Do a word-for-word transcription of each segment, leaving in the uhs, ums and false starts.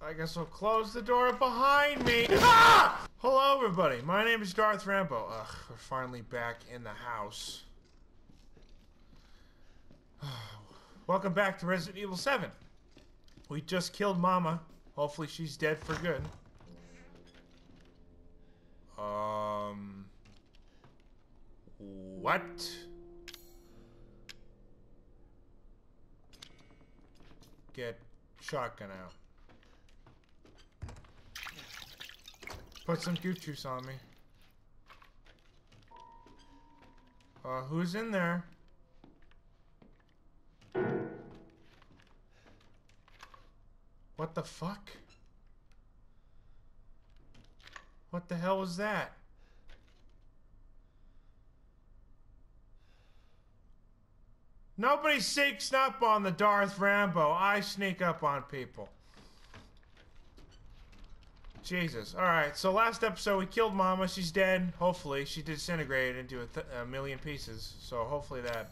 I guess I'll close the door behind me. Ah! Hello, everybody. My name is Darth Rambo. Ugh, we're finally back in the house. Welcome back to Resident Evil seven. We just killed Mama. Hopefully she's dead for good. Um... What? Get shotgun out. Put some goot juice on me. Uh, who's in there? What the fuck? What the hell was that? Nobody sneaks up on the Darth Rambo. I sneak up on people. Jesus. Alright, so last episode we killed Mama. She's dead. Hopefully. She disintegrated into a, th a million pieces. So hopefully that...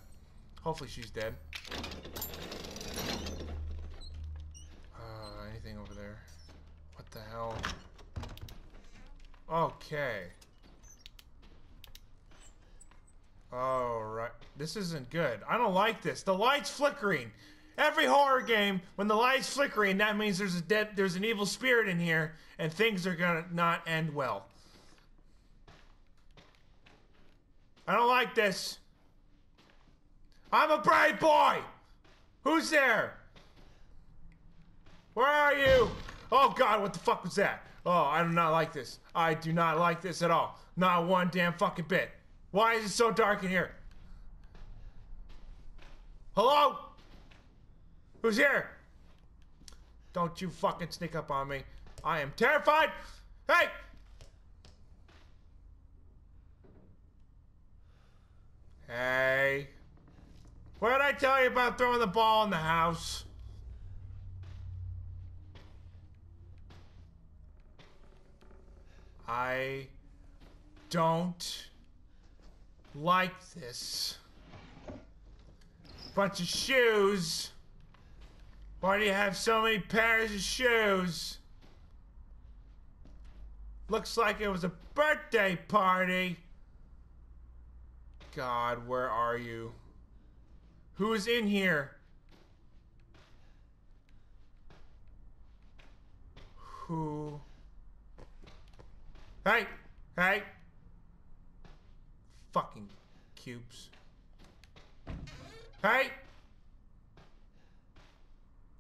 Hopefully she's dead. Uh, anything over there? What the hell? Okay. Alright. This isn't good. I don't like this. The light's flickering! Every horror game, when the light's flickering, that means there's a dead, there's an evil spirit in here, and things are gonna not end well. I don't like this. I'm a brave boy. Who's there? Where are you? Oh God, what the fuck was that? Oh, I do not like this. I do not like this at all. Not one damn fucking bit. Why is it so dark in here? Hello? Who's here? Don't you fucking sneak up on me. I am terrified. Hey! Hey. What did I tell you about throwing the ball in the house? I don't like this. Bunch of shoes. Why do you have so many pairs of shoes? Looks like it was a birthday party. God, where are you? Who is in here? Who? Hey! Hey! Fucking cubes. Hey!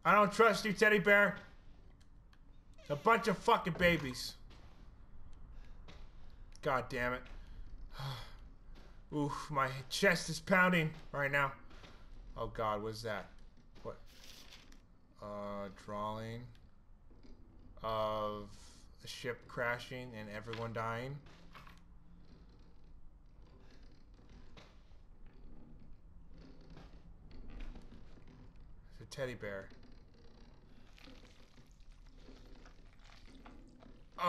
I don't trust you, teddy bear. A bunch of fucking babies. God damn it. Oof, my chest is pounding right now. Oh God, what's that? What? Uh, drawing of a ship crashing and everyone dying. It's a teddy bear. Okay.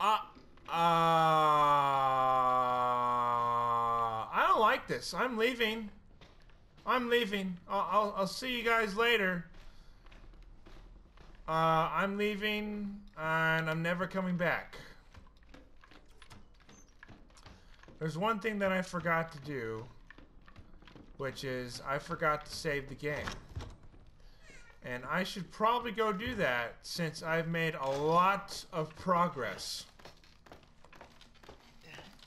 Uh, uh, I don't like this. I'm leaving. I'm leaving. I'll, I'll, I'll see you guys later. Uh, I'm leaving and I'm never coming back. There's one thing that I forgot to do. Which is, I forgot to save the game. And I should probably go do that, since I've made a lot of progress.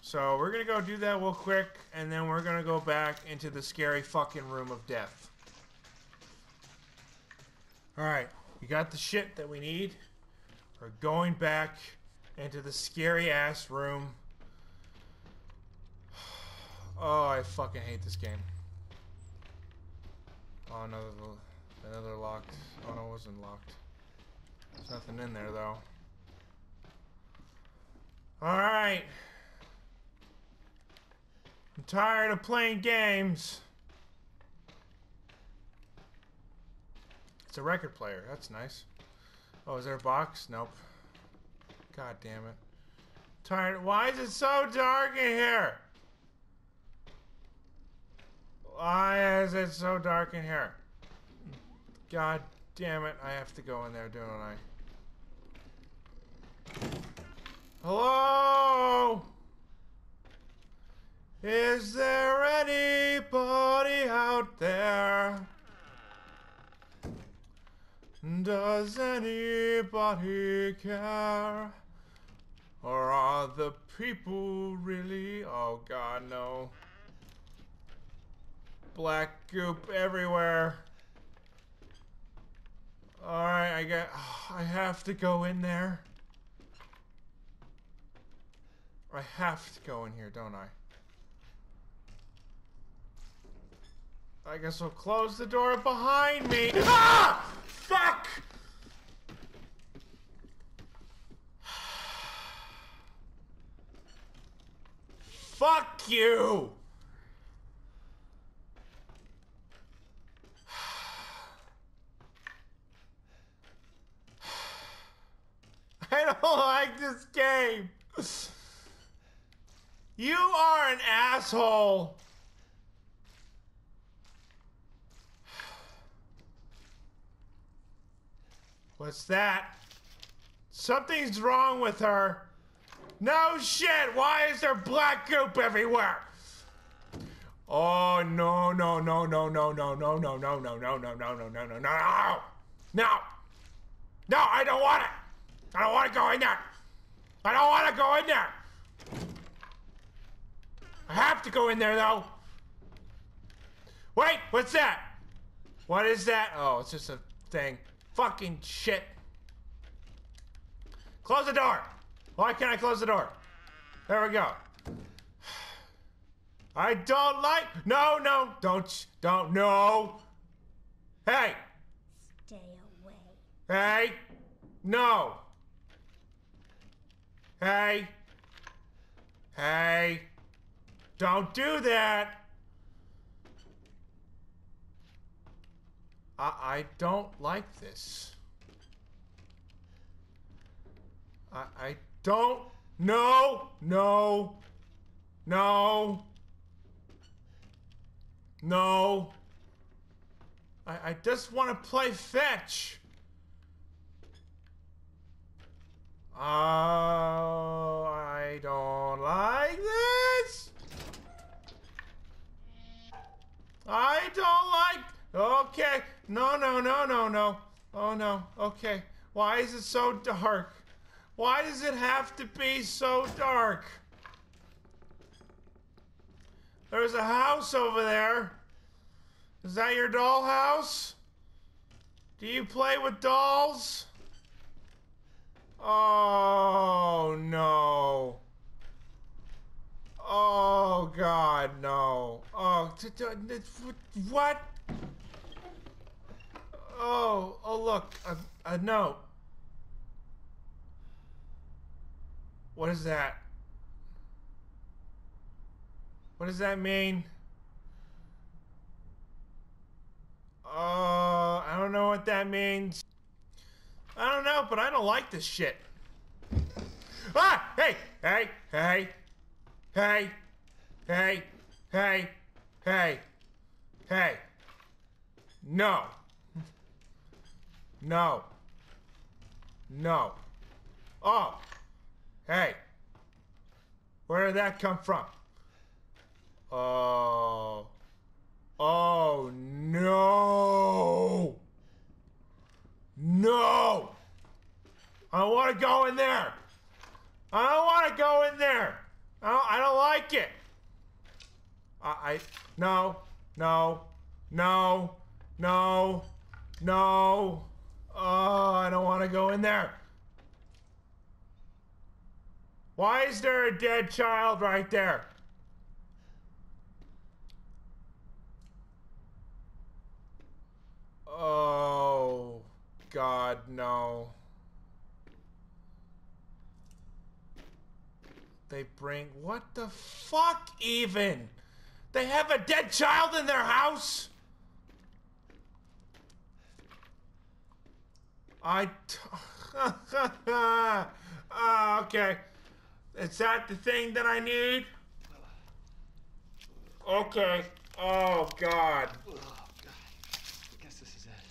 So, we're gonna go do that real quick, and then we're gonna go back into the scary fucking room of death. Alright, we got the shit that we need. We're going back into the scary ass room. Oh, I fucking hate this game. Oh, another, another locked. Oh, no, it wasn't locked. There's nothing in there, though. Alright. I'm tired of playing games. It's a record player. That's nice. Oh, is there a box? Nope. God damn it. Tired. Why is it so dark in here? Why is it so dark in here? God damn it, I have to go in there, don't I? Hello? Is there anybody out there? Does anybody care? Or are the people really? Oh god, no. Black goop everywhere. Alright, I got. Oh, I have to go in there. I have to go in here, don't I? I guess I'll close the door behind me. Ah! Fuck! Fuck you! I don't like this game. You are an asshole. What's that? Something's wrong with her. No shit, why is there black goop everywhere? Oh no no no no no no no no no no no no no no no no no no no. No, I don't want it! I don't want to go in there! I don't want to go in there! I have to go in there though! Wait, what's that? What is that? Oh, it's just a thing. Fucking shit. Close the door! Why can't I close the door? There we go. I don't like. No, no, don't, don't, no. Hey! Stay away. Hey! No! Hey! Hey! Don't do that! I, I don't like this. I, I don't. No! No! No! No! I, I just want to play fetch! Oh, I don't like this. I don't like. Okay, no, no, no, no, no. Oh no. Okay. Why is it so dark? Why does it have to be so dark? There's a house over there. Is that your dollhouse? Do you play with dolls? Oh no. Oh god, no. Oh, t t what? Oh, oh look, a, a note. What is that? What does that mean? Uh, I don't know what that means. I don't know, but I don't like this shit. Ah! Hey! Hey! Hey! Hey! Hey! Hey! Hey! Hey! No! No! No! Oh! Hey! Where did that come from? Oh! Oh no! No! I don't want to go in there! I don't want to go in there! I don't, I don't like it! I, I... No. No. No. No. No. Oh, I don't want to go in there. Why is there a dead child right there? Oh... God, no. They bring... What the fuck, even? They have a dead child in their house? I... uh, okay. Is that the thing that I need? Okay. Oh, God. Oh, God. I guess this is it.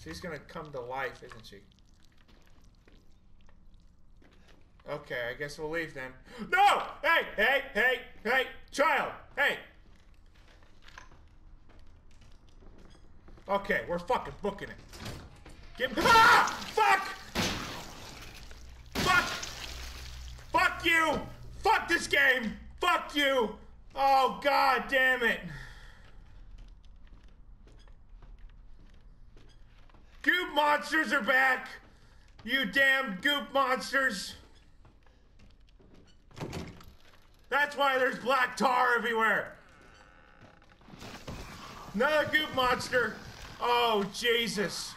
She's gonna come to life, isn't she? Okay, I guess we'll leave then. No! Hey, hey, hey, hey, child! Hey! Okay, we're fucking booking it. Give me- Ah! Fuck! Fuck! Fuck you! Fuck this game! Fuck you! Oh, God damn it! Goop monsters are back! You damn goop monsters! That's why there's black tar everywhere! Another goop monster! Oh, Jesus!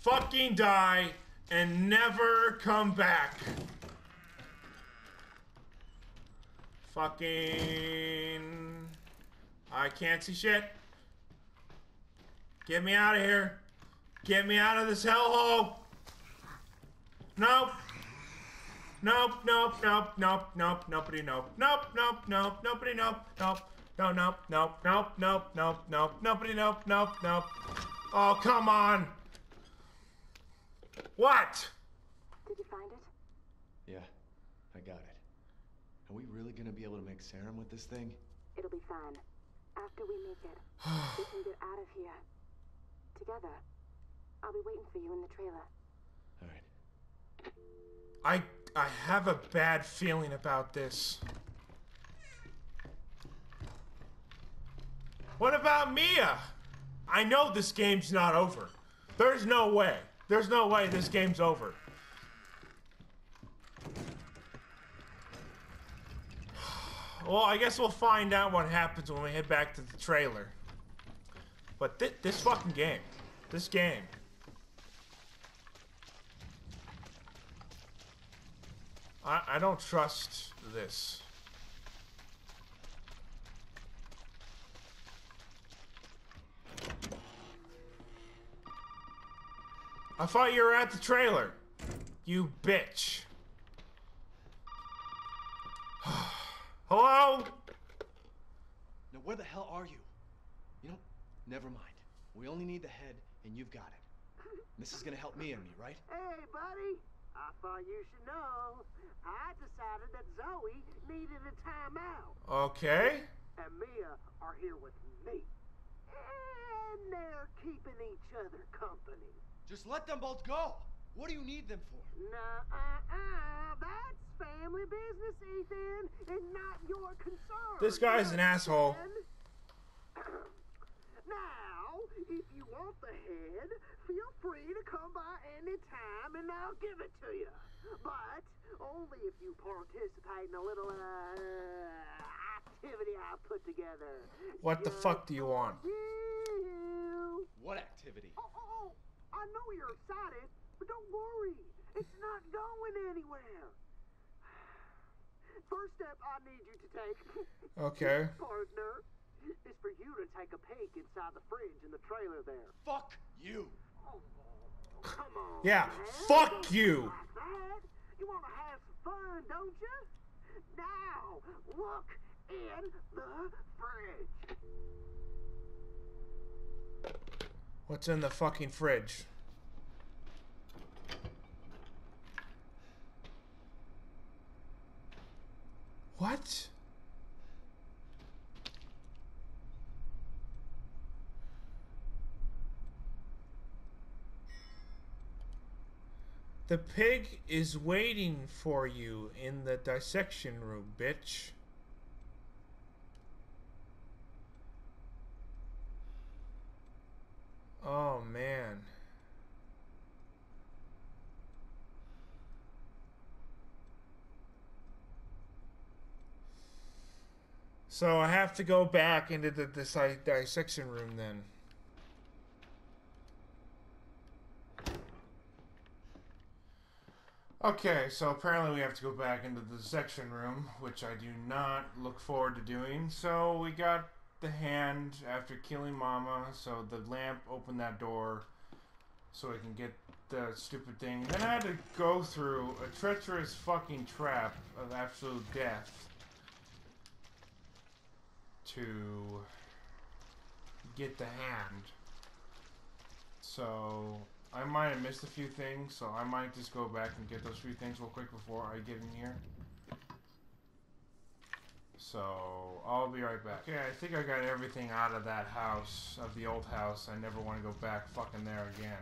Fucking die and never come back! Fucking... I can't see shit! Get me out of here! Get me out of this hellhole! Nope! Nope, nope, nope, nope, nope, nobody, nope, nope, nope, nope, nobody, nope, nope, no, nope, nope, nope, nope, nope, nope, nobody, nope, nope, nope. Oh, come on. What? Did you find it? Yeah, I got it. Are we really gonna be able to make serum with this thing? It'll be fine. After we make it, we can get out of here. Together. I'll be waiting for you in the trailer. All right. I I have a bad feeling about this. What about Mia? I know this game's not over. There's no way. There's no way this game's over. Well, I guess we'll find out what happens when we head back to the trailer. But th this fucking game. This game. I, I don't trust this. I thought you were at the trailer, you bitch. Hello? Now where the hell are you? You know, never mind. We only need the head, and you've got it. This is gonna help me and me, right? Hey, buddy. I thought you should know. I decided that Zoe needed a timeout. Okay. And Mia are here with me. And they're keeping each other company. Just let them both go. What do you need them for? Nuh-uh-uh. That's family business, Ethan, and not your concern. This guy's an asshole. Now, if you want the head, feel free to come by any time and I'll give it to you. But only if you participate in a little uh, activity I put together. What the fuck do you want? You. What activity? Oh, oh, oh, I know you're excited, but don't worry. It's not going anywhere. First step I need you to take. Okay. Partner. Is for you to take a peek inside the fridge in the trailer there. Fuck you. Come on, yeah, man. Fuck you. Like you want to have some fun, don't you? Now, look in the fridge. What's in the fucking fridge? What? The pig is waiting for you in the dissection room, bitch. Oh, man. So I have to go back into the dis dissection room then. Okay, so apparently we have to go back into the dissection room, which I do not look forward to doing. So we got the hand after killing Mama, so the lamp opened that door so I can get the stupid thing. And then I had to go through a treacherous fucking trap of absolute death to get the hand. So I might have missed a few things, so I might just go back and get those few things real quick before I get in here. So I'll be right back. Okay, I think I got everything out of that house, of the old house. I never want to go back fucking there again,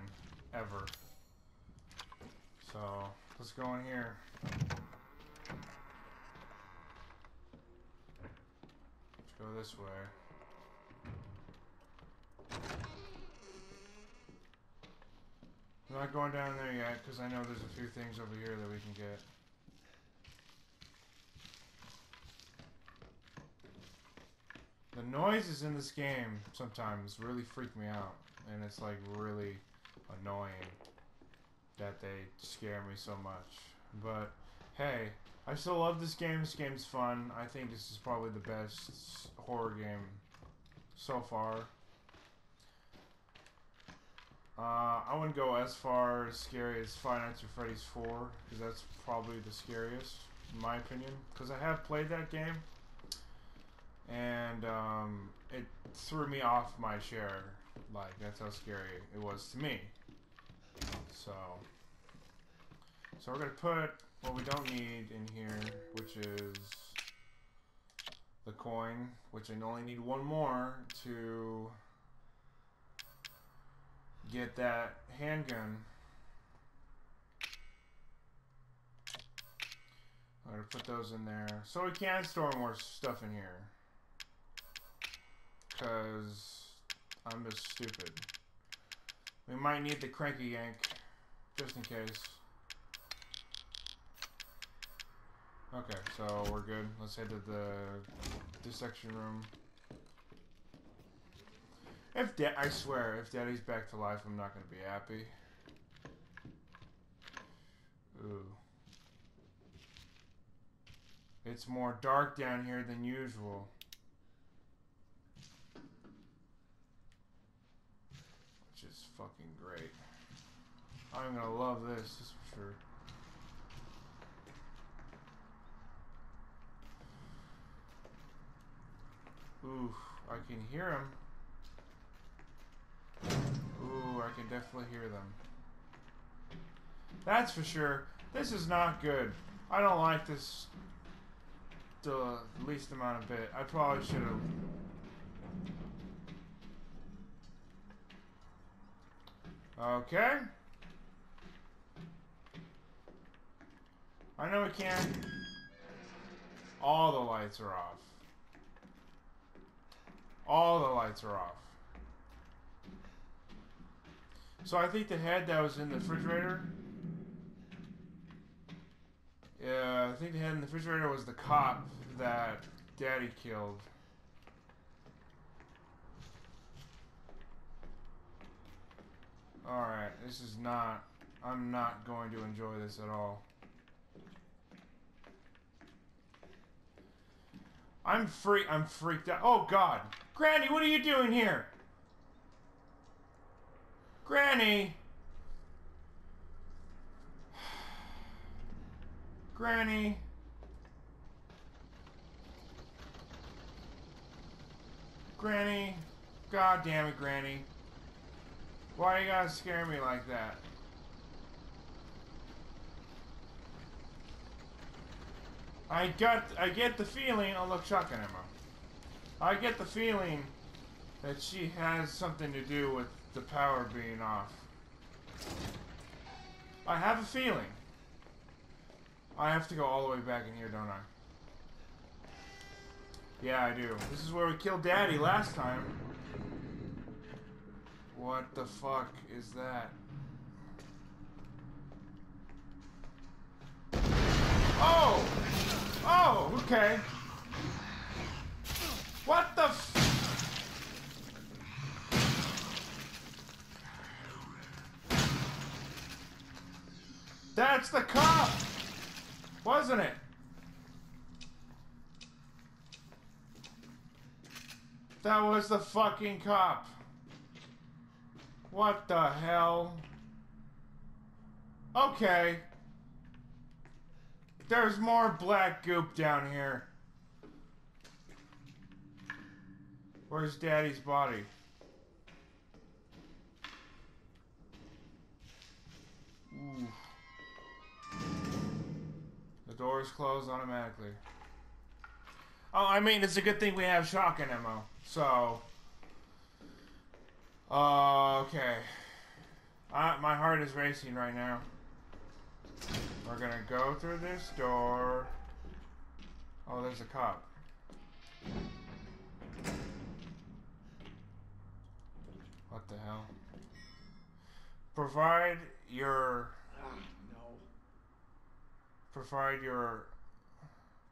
ever. So let's go in here. Let's go this way. I'm not going down there yet, because I know there's a few things over here that we can get. The noises in this game sometimes really freak me out, and it's like really annoying that they scare me so much. But hey, I still love this game. This game's fun. I think this is probably the best horror game so far. Uh, I wouldn't go as far as scary as Five Nights at Freddy's four, because that's probably the scariest, in my opinion. Because I have played that game, and um, it threw me off my chair. Like, that's how scary it was to me. So, so we're gonna put what we don't need in here, which is the coin, which I only need one more to get that handgun. I'm gonna put those in there so we can store more stuff in here, because I'm just stupid. We might need the cranky yank just in case. Okay, so we're good. Let's head to the dissection room. If da- I swear, if Daddy's back to life, I'm not gonna be happy. Ooh. It's more dark down here than usual. Which is fucking great. I'm gonna love this, that's for sure. Ooh, I can hear him. Ooh, I can definitely hear them. That's for sure. This is not good. I don't like this the least amount of bit. I probably should have. Okay. I know we can. All the lights are off. All the lights are off. So I think the head that was in the refrigerator, yeah, I think the head in the refrigerator was the cop that Daddy killed. Alright, this is not, I'm not going to enjoy this at all. I'm freak, I'm freaked out. Oh God! Granny, what are you doing here? Granny! Granny! Granny! God damn it, Granny. Why you gotta scare me like that? I got- I get the feeling- oh look, shotgun ammo. I get the feeling that she has something to do with the power being off. I have a feeling. I have to go all the way back in here, don't I? Yeah, I do. This is where we killed Daddy last time. What the fuck is that? Oh! Oh, okay. What the f- That's the cop! Wasn't it? That was the fucking cop. What the hell? Okay. There's more black goop down here. Where's Daddy's body? Ooh. The door's closed automatically. Oh, I mean, it's a good thing we have shotgun ammo. So... Uh, okay. Uh, my heart is racing right now. We're gonna go through this door. Oh, there's a cop. What the hell? Provide your... Ah, no. Provide your...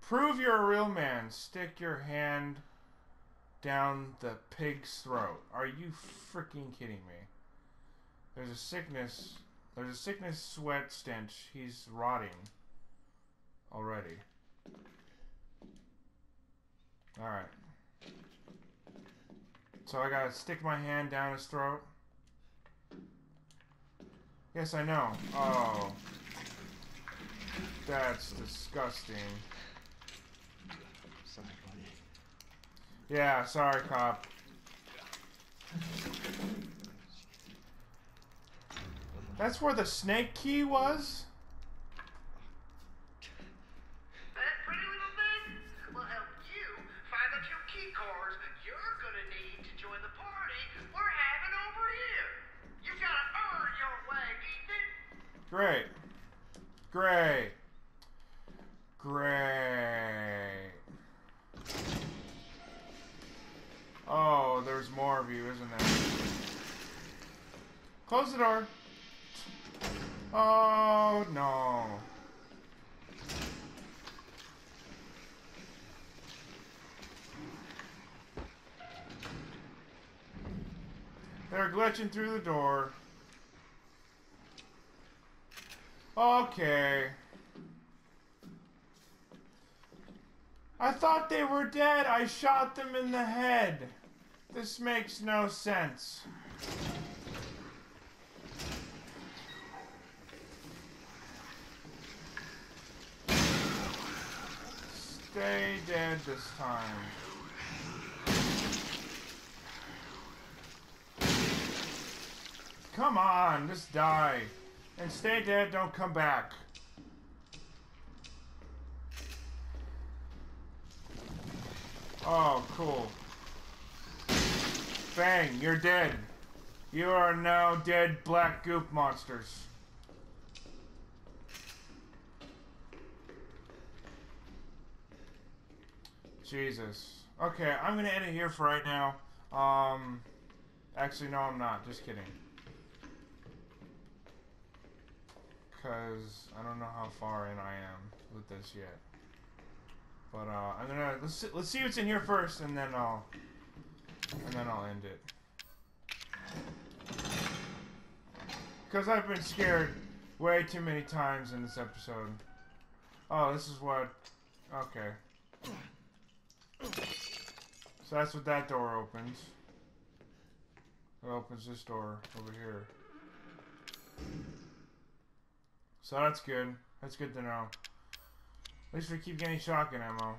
Prove you're a real man. Stick your hand down the pig's throat. Are you freaking kidding me? There's a sickness... There's a sickness sweat stench. He's rotting. Already. Alright. So I gotta stick my hand down his throat? Yes, I know. Oh. That's disgusting. Sorry, buddy. Yeah, sorry, cop. That's where the snake key was? That pretty little thing will help you find the two key cores you're gonna need to join the party we're having over here. You gotta earn your way, Ethan. Great. Great. Great. Oh, there's more of you, isn't there? Close the door. Oh, no. They're glitching through the door. Okay. I thought they were dead. I shot them in the head. This makes no sense. Stay dead this time. Come on, just die. And stay dead, don't come back. Oh, cool. Bang, you're dead. You are now dead black goop monsters. Jesus. Okay, I'm gonna end it here for right now. Um, actually, no, I'm not. Just kidding. Because I don't know how far in I am with this yet. But uh, I'm gonna let's see, let's see what's in here first, and then I'll and then I'll end it. Because I've been scared way too many times in this episode. Oh, this is what. Okay. So that's what that door opens. It opens this door over here. So that's good. That's good to know. At least we keep getting shotgun ammo.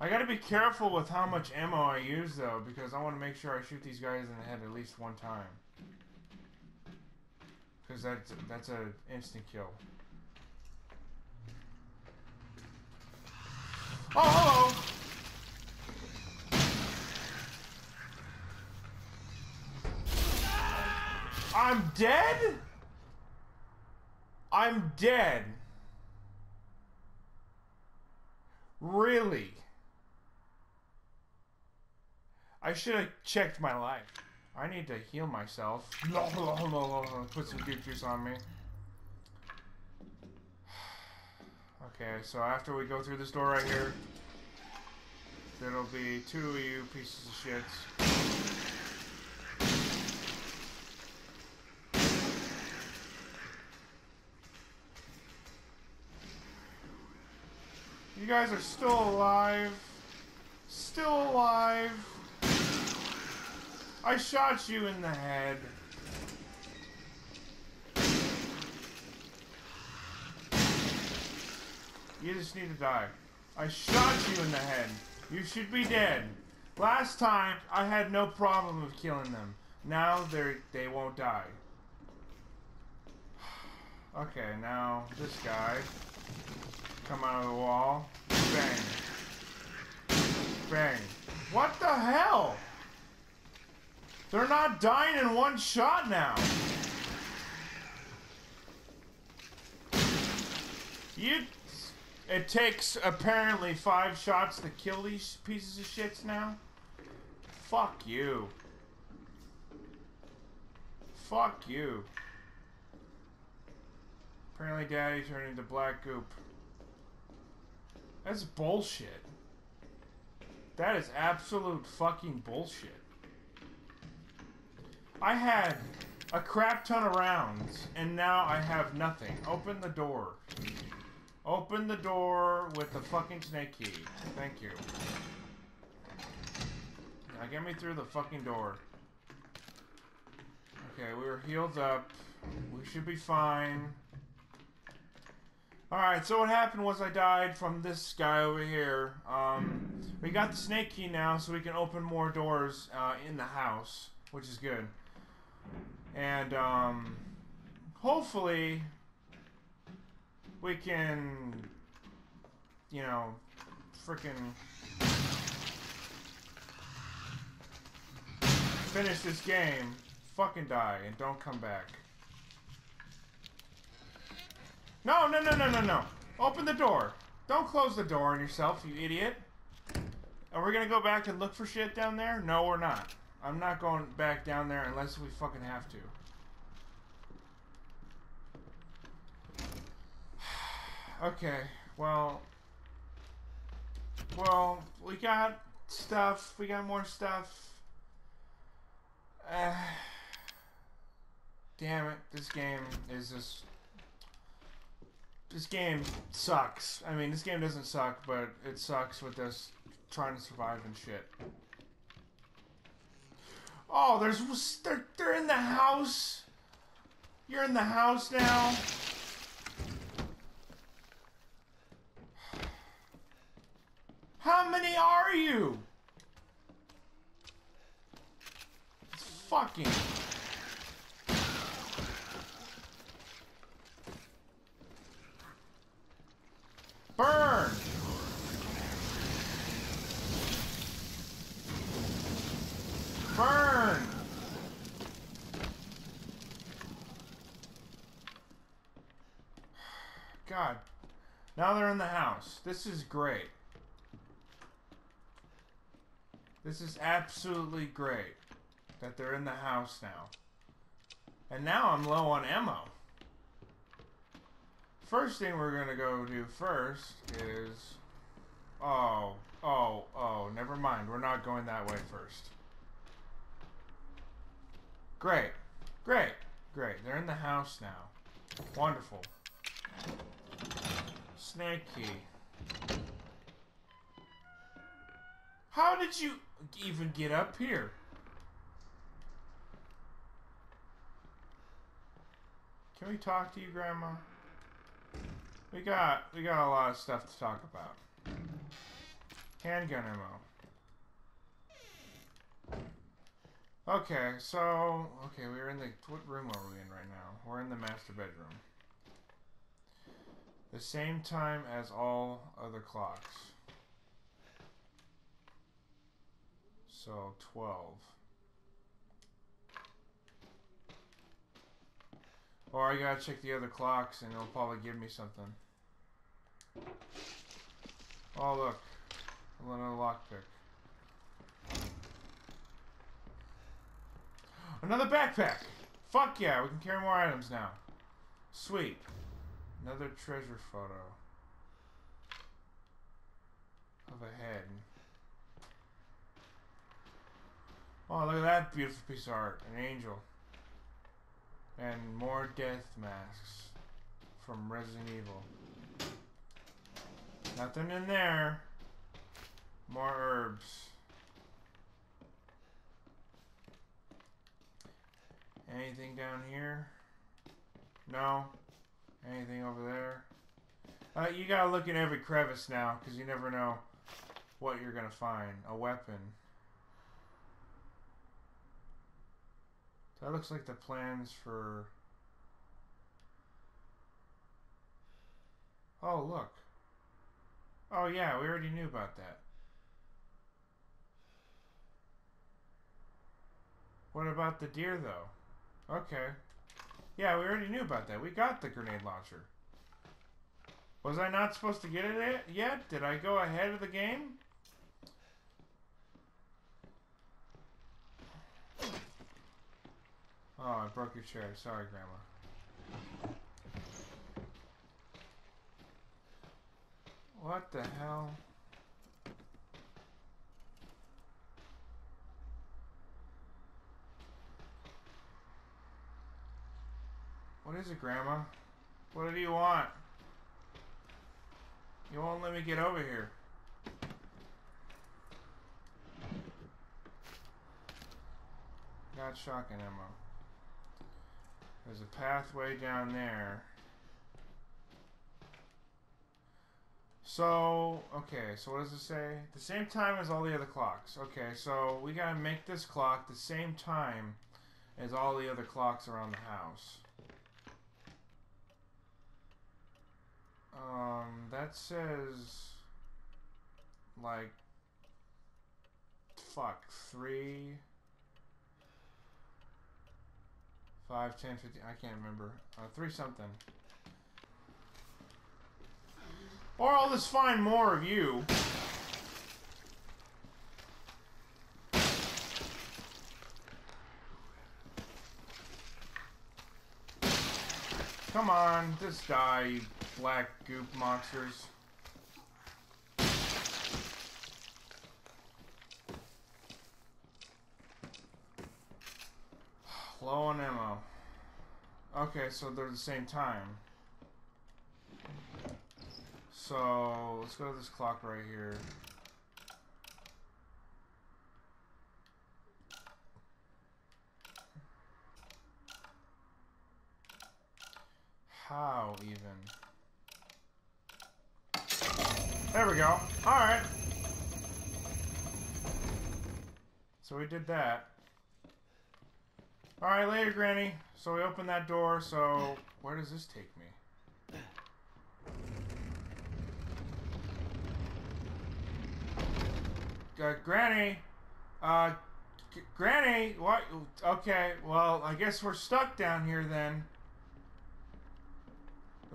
I gotta be careful with how much ammo I use though, because I want to make sure I shoot these guys in the head at least one time. Because that's, that's an instant kill. Oh, hello! I'm dead? I'm dead. Really? I should have checked my life. I need to heal myself. Put some goop juice on me. Okay, so after we go through this door right here, there'll be two of you pieces of shit. You guys are still alive. Still alive. I shot you in the head. You just need to die. I shot you in the head. You should be dead. Last time, I had no problem with killing them. Now they they won't die. Okay, now this guy. Come out of the wall. Bang. Bang. What the hell? They're not dying in one shot now. You... It takes, apparently, five shots to kill these pieces of shits now? Fuck you. Fuck you. Apparently Daddy turned into black goop. That's bullshit. That is absolute fucking bullshit. I had a crap ton of rounds, and now I have nothing. Open the door. Open the door with the fucking snake key. Thank you. Now get me through the fucking door. Okay, we were healed up. We should be fine. Alright, so what happened was I died from this guy over here. Um, we got the snake key now, so we can open more doors uh, in the house, which is good. And um, hopefully... we can, you know, frickin' finish this game, fucking die, and don't come back. No, no, no, no, no, no. Open the door. Don't close the door on yourself, you idiot. Are we gonna go back and look for shit down there? No, we're not. I'm not going back down there unless we fucking have to. Okay, well, well, we got stuff, we got more stuff. Uh, damn it, this game is just, this game sucks. I mean, this game doesn't suck, but it sucks with us trying to survive and shit. Oh, there's, they're, they're in the house. You're in the house now. How many are you? It's fucking... burn! Burn! God. Now they're in the house. This is great. This is absolutely great that they're in the house now. And now I'm low on ammo. First thing we're gonna go do first is... Oh, oh, oh, never mind. We're not going that way first. Great, great, great. They're in the house now. Wonderful. Snake key. How did you even get up here? Can we talk to you, Grandma? We got we got a lot of stuff to talk about. Handgun ammo. Okay, so okay, we're in the what room are we in right now? We're in the master bedroom. The same time as all other clocks. So, twelve. Or I gotta check the other clocks and it'll probably give me something. Oh, look. A little lockpick. Another backpack! Fuck yeah, we can carry more items now. Sweet. Another treasure photo. Of a head. Oh, look at that beautiful piece of art. An angel. And more death masks. From Resident Evil. Nothing in there. More herbs. Anything down here? No. Anything over there? Uh, you gotta look in every crevice now, because you never know what you're gonna find. A weapon. That looks like the plans for... Oh, look. Oh, yeah, we already knew about that. What about the deer, though? Okay. Yeah, we already knew about that. We got the grenade launcher. Was I not supposed to get it yet? Did I go ahead of the game? Oh, I broke your chair. Sorry, Grandma. What the hell? What is it, Grandma? What do you want? You won't let me get over here. Got shotgun ammo. There's a pathway down there. So, okay, so what does it say? The same time as all the other clocks. Okay, so we gotta make this clock the same time as all the other clocks around the house. Um, that says, like, fuck, three, five, ten, fifteen, I can't remember. Uh, three something. Or I'll just find more of you. Come on, just die, you black goop monsters. Low on ammo. Okay, so they're the same time. So, let's go to this clock right here. How even? There we go. Alright. So we did that. Alright, later, Granny. So we opened that door, so where does this take me? Uh, Granny, uh, G Granny, what? Okay, well, I guess we're stuck down here then.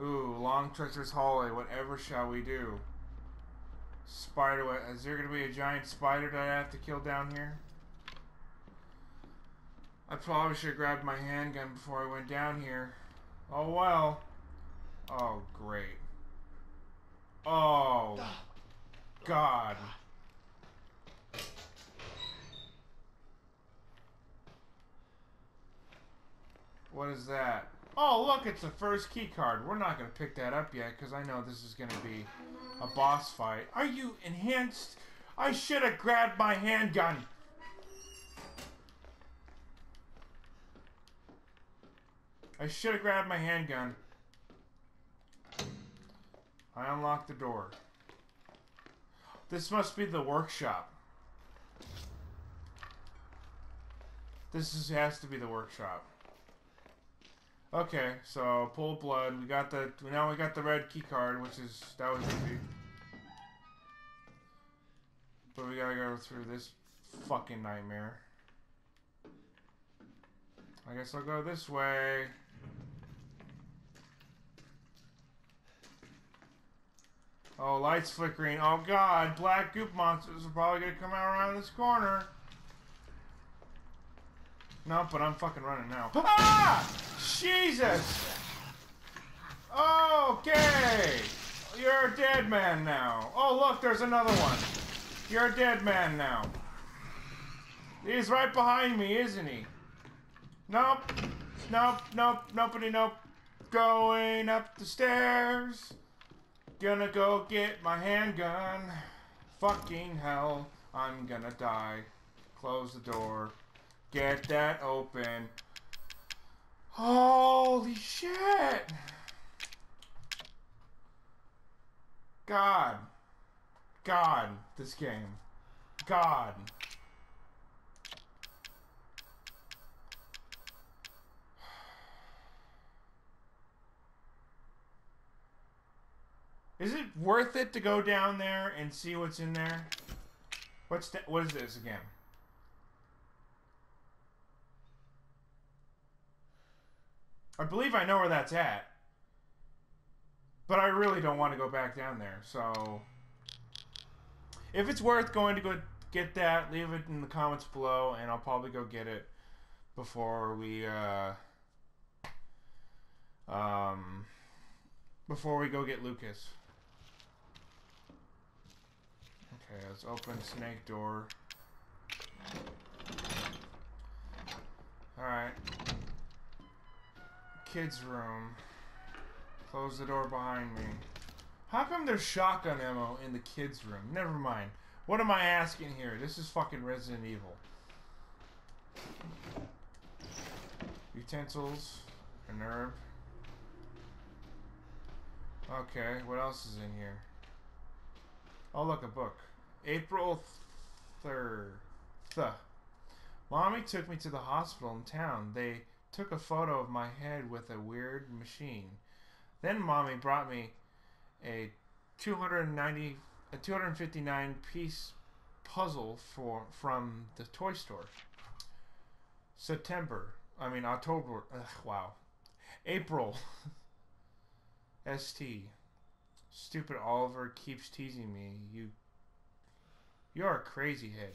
Ooh, long treacherous hallway. Whatever shall we do? Spiderweb. Is there gonna be a giant spider that I have to kill down here? I probably should have grabbed my handgun before I went down here. Oh well. Oh great. Oh God. What is that? Oh, look, it's the first key card. We're not going to pick that up yet because I know this is going to be a boss fight. Are you enhanced? I should have grabbed my handgun. I should have grabbed my handgun. I unlocked the door. This must be the workshop. This is, has to be the workshop. Okay, so pull blood. We got the now. We got the red key card, which is that was easy. But we gotta go through this fucking nightmare. I guess I'll go this way. Oh, lights flickering. Oh God, black goop monsters are probably gonna come out around this corner. No, but I'm fucking running now. Ah! Jesus! Okay! You're a dead man now. Oh, look, there's another one. You're a dead man now. He's right behind me, isn't he? Nope. Nope, nope, nobody, nope. Going up the stairs. Gonna go get my handgun. Fucking hell. I'm gonna die. Close the door. Get that open. Holy shit! God. God, this game. God. Is it worth it to go down there and see what's in there? What's that? What is this again? I believe I know where that's at. But I really don't want to go back down there, so... If it's worth going to go get that, leave it in the comments below, and I'll probably go get it before we, uh... Um... before we go get Lucas. Okay, let's open snake door. Alright. Kids room. Close the door behind me. How come there's shotgun ammo in the kids room? Never mind. What am I asking here? This is fucking Resident Evil. Utensils. An herb. Okay, what else is in here? Oh look, a book. April third. Th. Mommy took me to the hospital in town. They took a photo of my head with a weird machine. Then Mommy brought me a two hundred ninety, a two hundred fifty-nine piece puzzle for from the toy store. September. I mean October. Ugh, wow. April. S T. Stupid Oliver keeps teasing me. You You're a crazy head.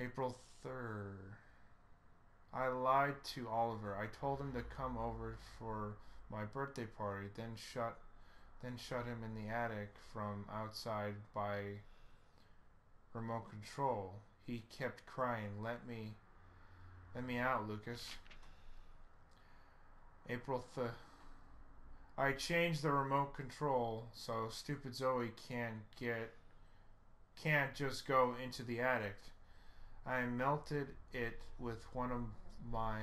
April third. I lied to Oliver. I told him to come over for my birthday party, then shut then shut him in the attic from outside by remote control. He kept crying, "Let me let me out, Lucas." April third. I changed the remote control so stupid Zoe can't get can't just go into the attic. I melted it with one of my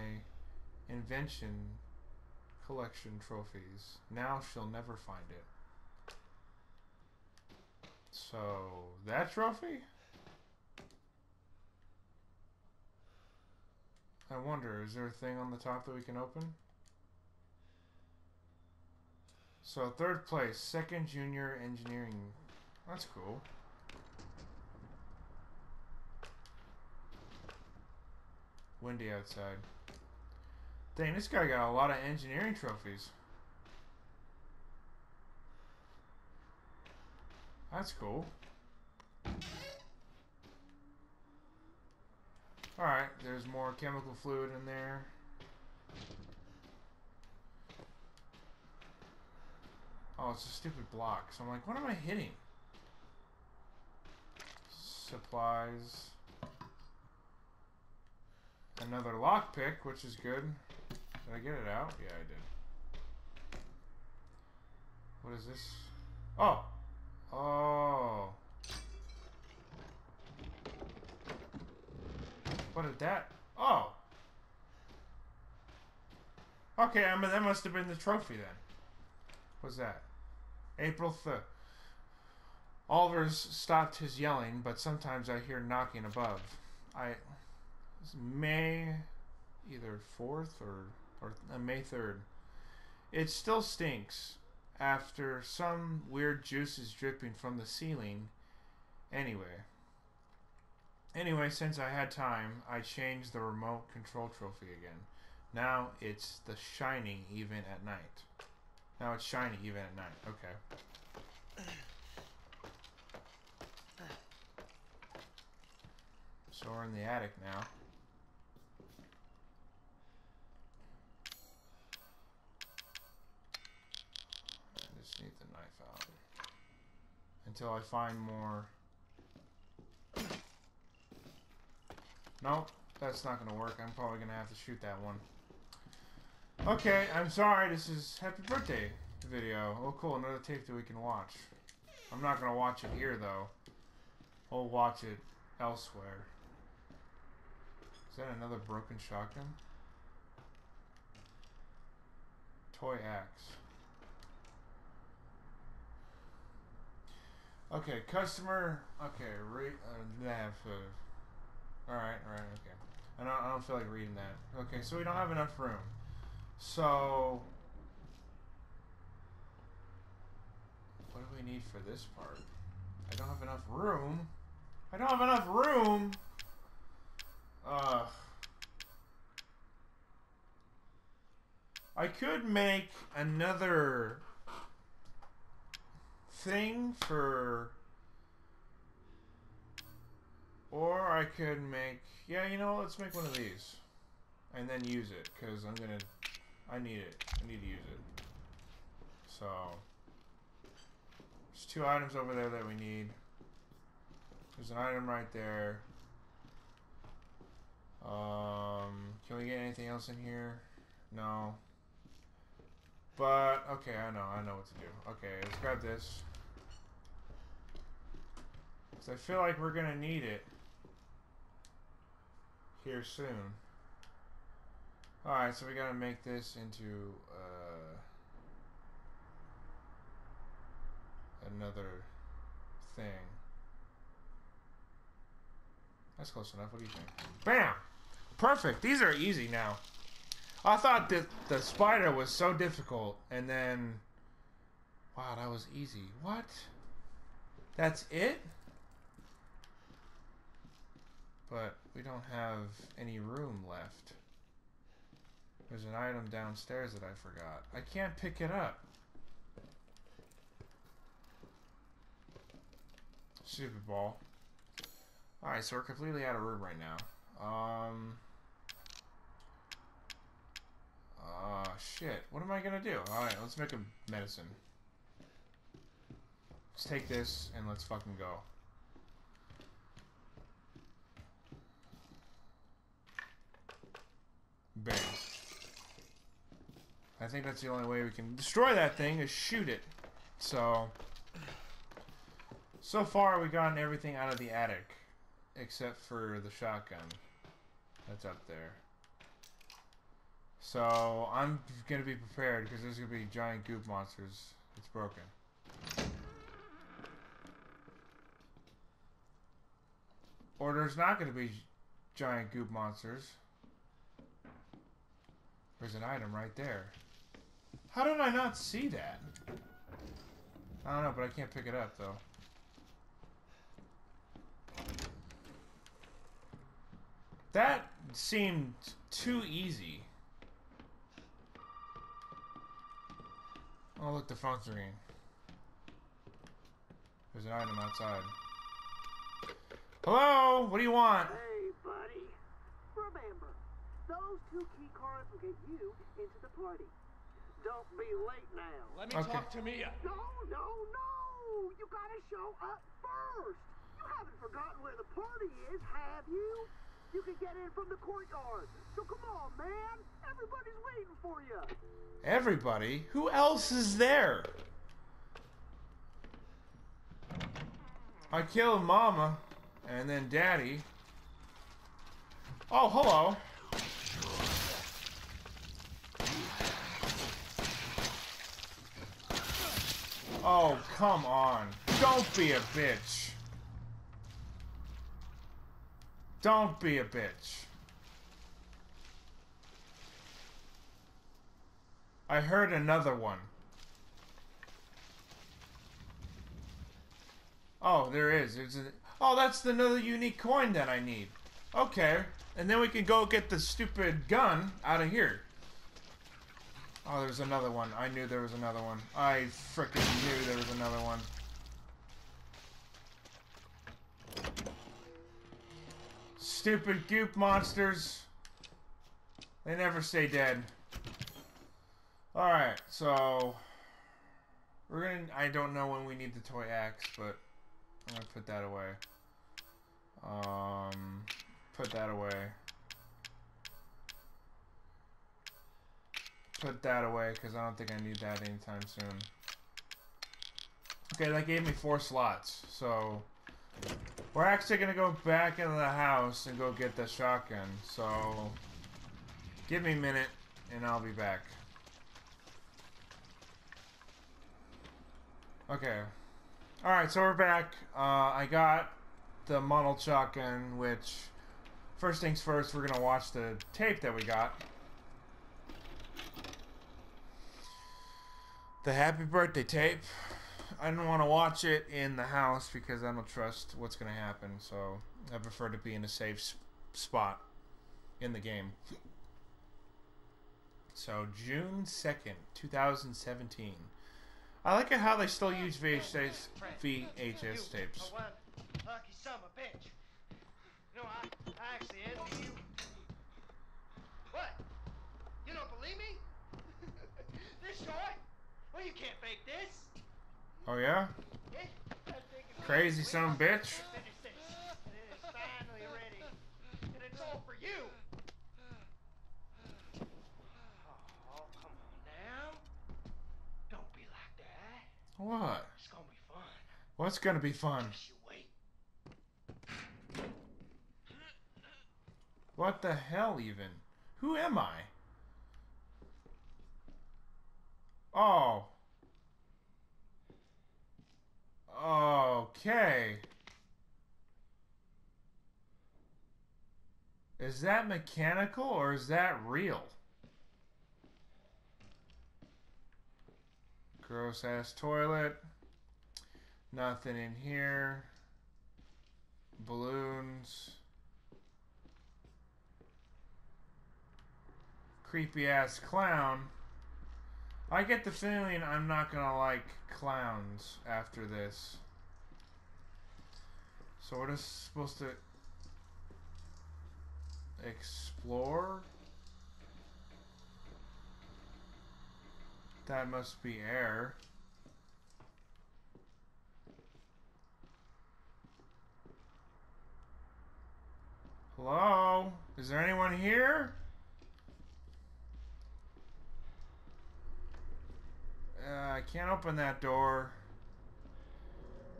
invention collection trophies. Now she'll never find it. So that trophy? I wonder, is there a thing on the top that we can open? So third place, second junior engineering. That's cool. Windy outside. Dang, this guy got a lot of engineering trophies. That's cool. Alright, there's more chemical fluid in there. Oh, it's a stupid block. So I'm like, what am I hitting? Supplies. Another lockpick, which is good. Did I get it out? Yeah, I did. What is this? Oh! Oh! What is that? Oh! Okay, I mean, that must have been the trophy then. What's that? April third. Oliver's stopped his yelling, but sometimes I hear knocking above. I... It's May either fourth or, or uh, May third. It still stinks after some weird juice is dripping from the ceiling. Anyway. Anyway, since I had time, I changed the remote control trophy again. Now it's the shiny even at night. Now it's shiny even at night. Okay. So we're in the attic now. Need the knife out until I find more. Nope, that's not gonna work. I'm probably gonna have to shoot that one. Okay, I'm sorry. This is happy birthday video. Oh, cool, another tape that we can watch. I'm not gonna watch it here though. I'll watch it elsewhere. Is that another broken shotgun? Toy axe. Okay, customer. Okay, re. Uh, nah, food. All right, all right, okay. I don't, I don't feel like reading that. Okay, so we don't have enough room. So, what do we need for this part? I don't have enough room. I don't have enough room. Uh, I could make another thing for, or I could make, yeah, you know, let's make one of these and then use it, because I'm gonna, I need it, I need to use it. So there's two items over there that we need. There's an item right there. Um, can we get anything else in here? No. But okay, I know, I know what to do. Okay, let's grab this. Because I feel like we're gonna need it here soon. All right, so we gotta make this into uh, another thing. That's close enough. What do you think? Bam! Perfect. These are easy now. I thought that the spider was so difficult, and then wow, that was easy. What? That's it? But we don't have any room left. There's an item downstairs that I forgot. I can't pick it up. Stupid ball. Alright, so we're completely out of room right now. Um... Ah, uh, shit. What am I gonna do? Alright, let's make a medicine. Let's take this and let's fucking go. Bang. I think that's the only way we can destroy that thing is shoot it. So, so far we've gotten everything out of the attic. Except for the shotgun. That's up there. So, I'm gonna be prepared, because there's gonna be giant goop monsters. It's broken. Or there's not gonna be giant goop monsters. There's an item right there. How did I not see that? I don't know, but I can't pick it up, though. That seemed too easy. Oh, look, the phone's ringing. There's an item outside. Hello? What do you want? Hey, buddy. Remember, those two key cards will get you into the party. Don't be late now. Let me okay. talk to Mia. No, no, no. You gotta show up first. You haven't forgotten where the party is, have you? You can get in from the courtyard. So come on, man. Everybody's waiting for you. Everybody? Who else is there? I killed Mama and then Daddy. Oh, hello. Oh, come on. Don't be a bitch. Don't be a bitch. I heard another one. Oh, there is. There's a, oh, that's another unique coin that I need. Okay. And then we can go get the stupid gun out of here. Oh, there's another one. I knew there was another one. I frickin' knew there was another one. Stupid goop monsters. They never stay dead. Alright, so we're gonna I don't know when we need the toy axe, but I'm gonna put that away. Um put that away. Put that away, because I don't think I need that anytime soon. Okay, that gave me four slots, so we're actually gonna go back into the house and go get the shotgun, so give me a minute and I'll be back. Okay, Alright, so we're back. Uh, I got the model shotgun, which, first things first, we're going to watch the tape that we got. The Happy Birthday tape. I didn't want to watch it in the house because I don't trust what's going to happen, so I prefer to be in a safe sp spot in the game. So, June second, two thousand seventeen. I like it how they still use V H S, V H S tapes. What? You don't believe me? This short? Well, you can't fake this. Oh yeah? Crazy son of a bitch. What? It's gonna be fun. What's gonna be fun? What the hell even? Who am I? Oh. Okay. Is that mechanical or is that real? Gross ass toilet. Nothing in here. Balloons. Creepy ass clown. I get the feeling I'm not gonna like clowns after this. So we're just supposed to explore? That must be air. Hello? Is there anyone here? Uh, I can't open that door.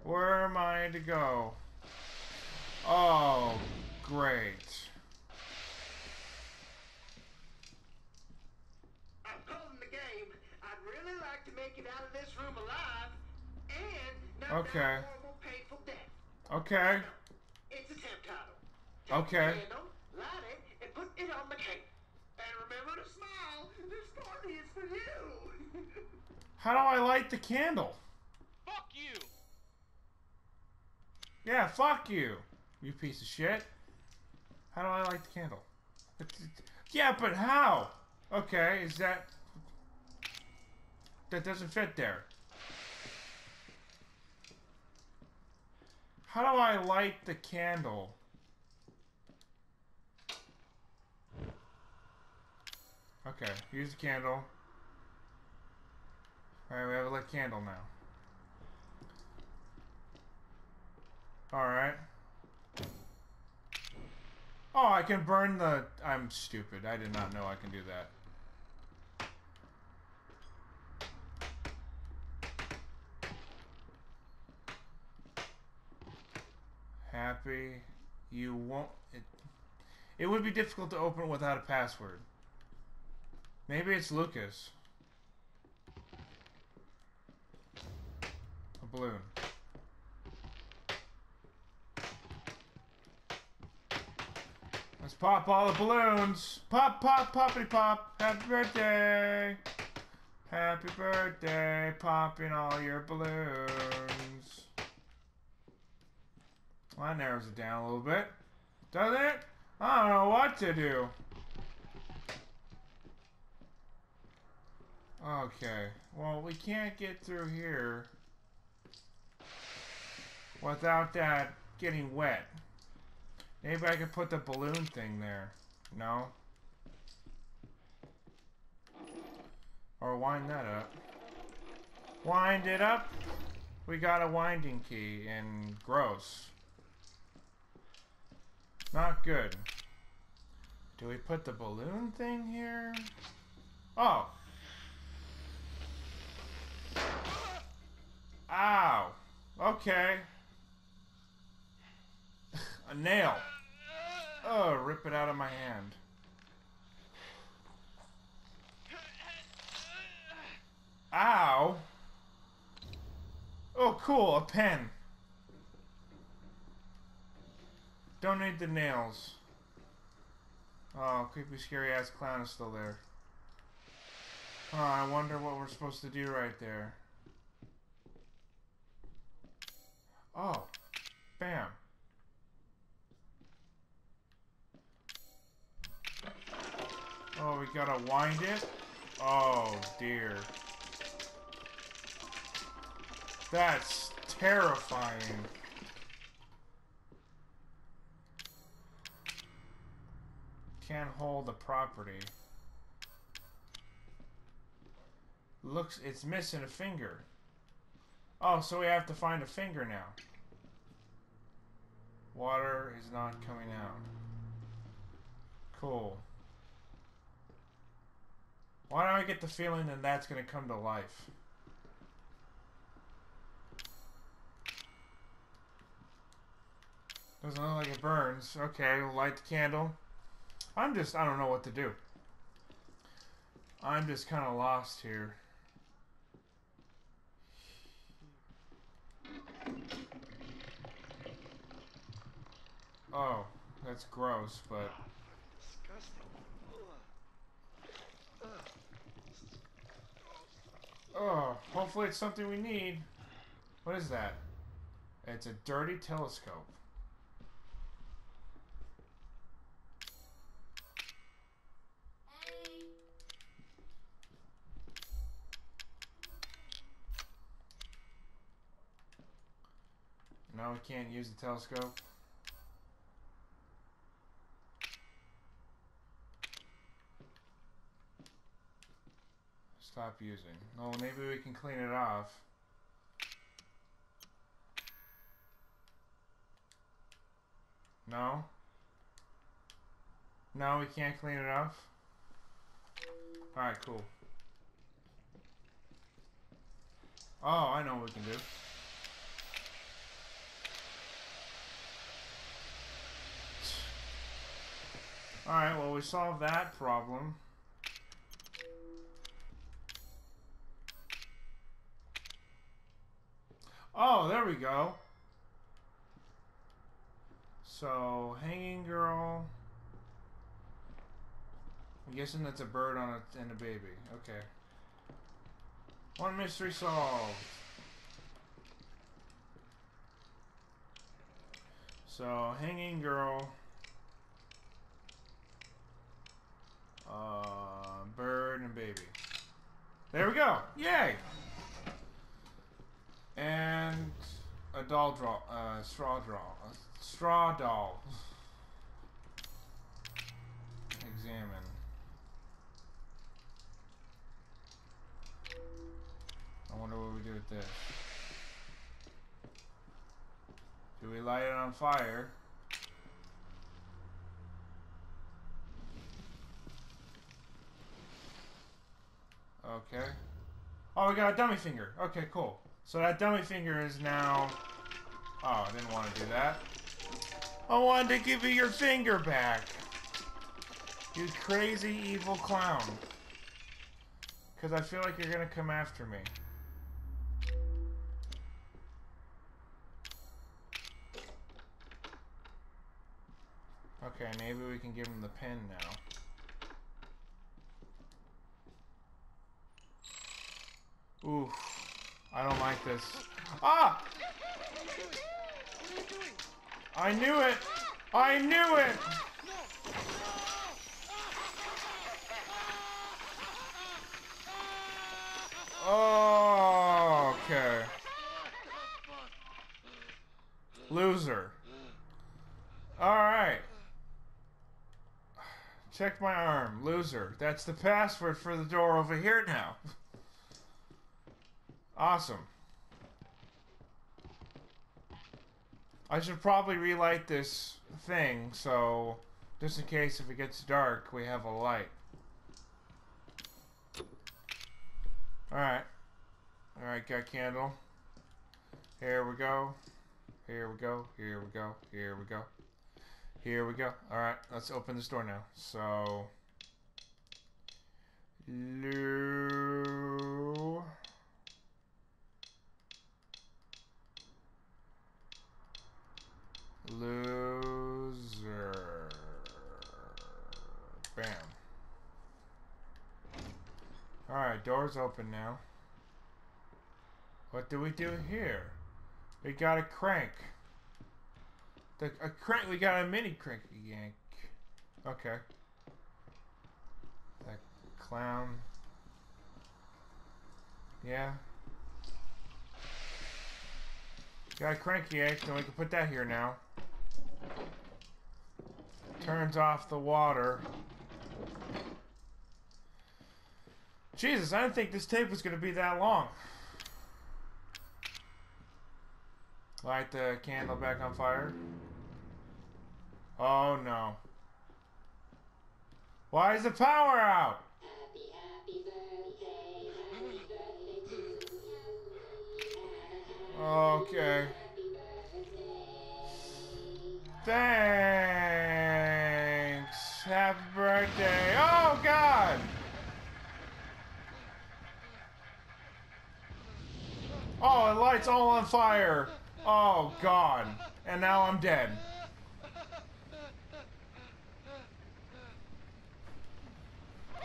Where am I to go? Oh, great. Okay. Okay. It's a temp title. Okay. Light it and put it on the cake. And remember to smile. This party is for you. How do I light the candle? Fuck you. Yeah, fuck you. You piece of shit. How do I light the candle? Yeah, but how? Okay, is that... That doesn't fit there. How do I light the candle? Okay, here's the candle. Alright, we have a lit candle now. Alright. Oh, I can burn the... I'm stupid. I did not know I can do that. Happy, you won't. It, it would be difficult to open without a password. Maybe it's Lucas. A balloon. Let's pop all the balloons. Pop, pop, poppity pop. Happy birthday. Happy birthday. Popping all your balloons. Well, that narrows it down a little bit. Does it? I don't know what to do. Okay. Well, we can't get through here without that getting wet. Maybe I could put the balloon thing there. No? Or wind that up. Wind it up. We got a winding key and gross. Not good. Do we put the balloon thing here? Oh. Ow. Okay. A nail. Oh, rip it out of my hand. Ow. Oh, Cool, a pen. Donate the nails. Oh, creepy scary ass clown is still there. Oh, I wonder what we're supposed to do right there. Oh. Bam. Oh, we gotta wind it? Oh, dear. That's terrifying. Can't hold the property. Looks, it's missing a finger. Oh, so we have to find a finger now. Water is not coming out. Cool. Why do I get the feeling that that's going to come to life? Doesn't look like it burns. Okay, we'll light the candle. I'm just, I don't know what to do. I'm just kind of lost here. Oh, that's gross, but... Oh, hopefully it's something we need. What is that? It's a dirty telescope. Now we can't use the telescope. Stop using. Oh, maybe we can clean it off. No? No, we can't clean it off? Alright, cool. Oh, I know what we can do. Alright, well, we solved that problem. Oh, there we go. So, hanging girl. I'm guessing that's a bird on a, and a baby. Okay. One mystery solved. So, hanging girl. Uh, bird and baby. There we go. Yay! And a doll draw, uh, straw draw, a straw doll. Examine. I wonder what we do with this. Do we light it on fire? Okay. Oh, we got a dummy finger. Okay, cool. So that dummy finger is now... Oh, I didn't want to do that. I wanted to give you your finger back. You crazy evil clown. Because I feel like you're going to come after me. Okay, maybe we can give him the pen now. Oof. I don't like this. Ah! I knew it! I knew it! Oh, okay. Loser. Alright. Check my arm. Loser. That's the password for the door over here now. Awesome. I should probably relight this thing, so just in case if it gets dark, we have a light. Alright. Alright, got candle. Here we go. Here we go. Here we go. Here we go. Here we go. Alright, let's open this door now. So... Loo... door's open now. What do we do here? We got a crank. The, a crank. We got a mini crank yank. Okay. That clown. Yeah. Got a crank yank, and we can put that here now. Turns off the water. Jesus, I didn't think this tape was going to be that long. Light the candle back on fire. Oh no. Why is the power out? Happy, happy birthday, happy birthday to you. Okay. Thanks. Happy birthday. Oh God. Oh, the light's all on fire. Oh God. And now I'm dead.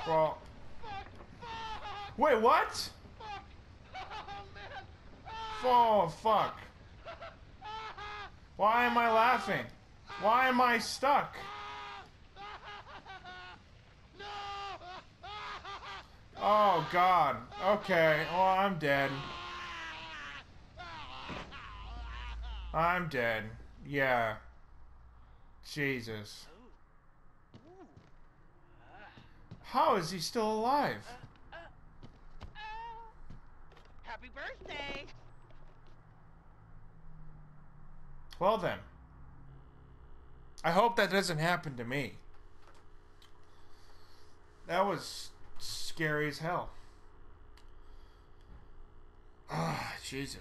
Well, wait, what? Oh fuck. Why am I laughing? Why am I stuck? Oh God. Okay, well I'm dead. I'm dead. Yeah. Jesus. How is he still alive? Uh, uh, uh, happy birthday! Well then. I hope that doesn't happen to me. That was scary as hell. Ah, oh, Jesus.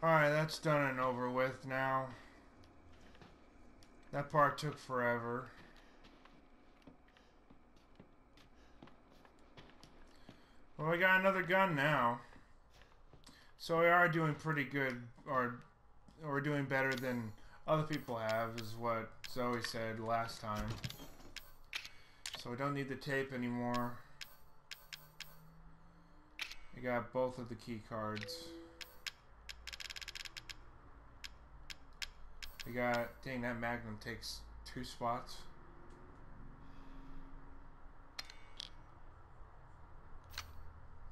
Alright, that's done and over with now. That part took forever. Well, we got another gun now. So we are doing pretty good, or, or doing better than other people have, is what Zoe said last time. So we don't need the tape anymore. We got both of the key cards. We got, dang, that magnum takes two spots.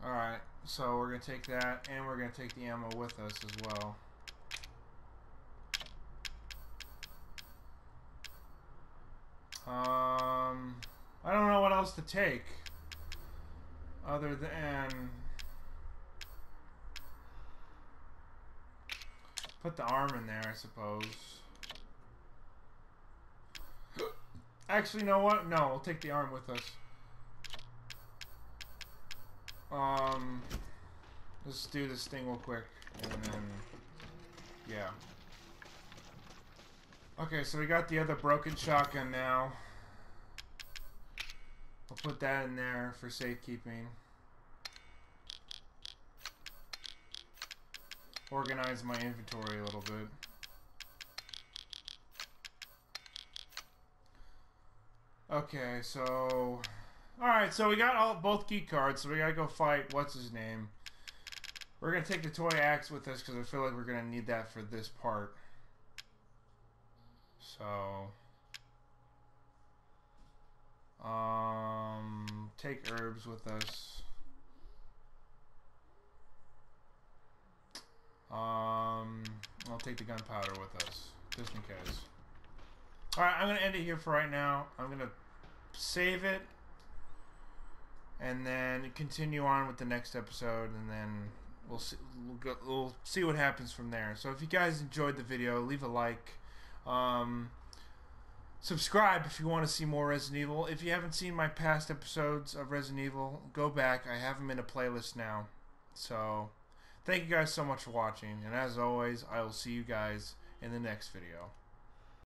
Alright, so we're going to take that, and we're going to take the ammo with us as well. Um, I don't know what else to take, other than put the arm in there, I suppose. Actually, you know what? No, we'll take the arm with us. Um, let's do this thing real quick, and then, yeah. Okay, so we got the other broken shotgun now. We'll put that in there for safekeeping. Organize my inventory a little bit. Okay, so alright, so we got all both key cards, so we gotta go fight what's his name. We're gonna take the toy axe with us because I feel like we're gonna need that for this part. So um take herbs with us. Um, I'll take the gunpowder with us, just in case. Alright, I'm going to end it here for right now. I'm going to save it, and then continue on with the next episode, and then we'll see, we'll go, we'll see what happens from there. So if you guys enjoyed the video, leave a like. Um, subscribe if you want to see more Resident Evil. If you haven't seen my past episodes of Resident Evil, go back. I have them in a playlist now, so thank you guys so much for watching, and as always, I will see you guys in the next video.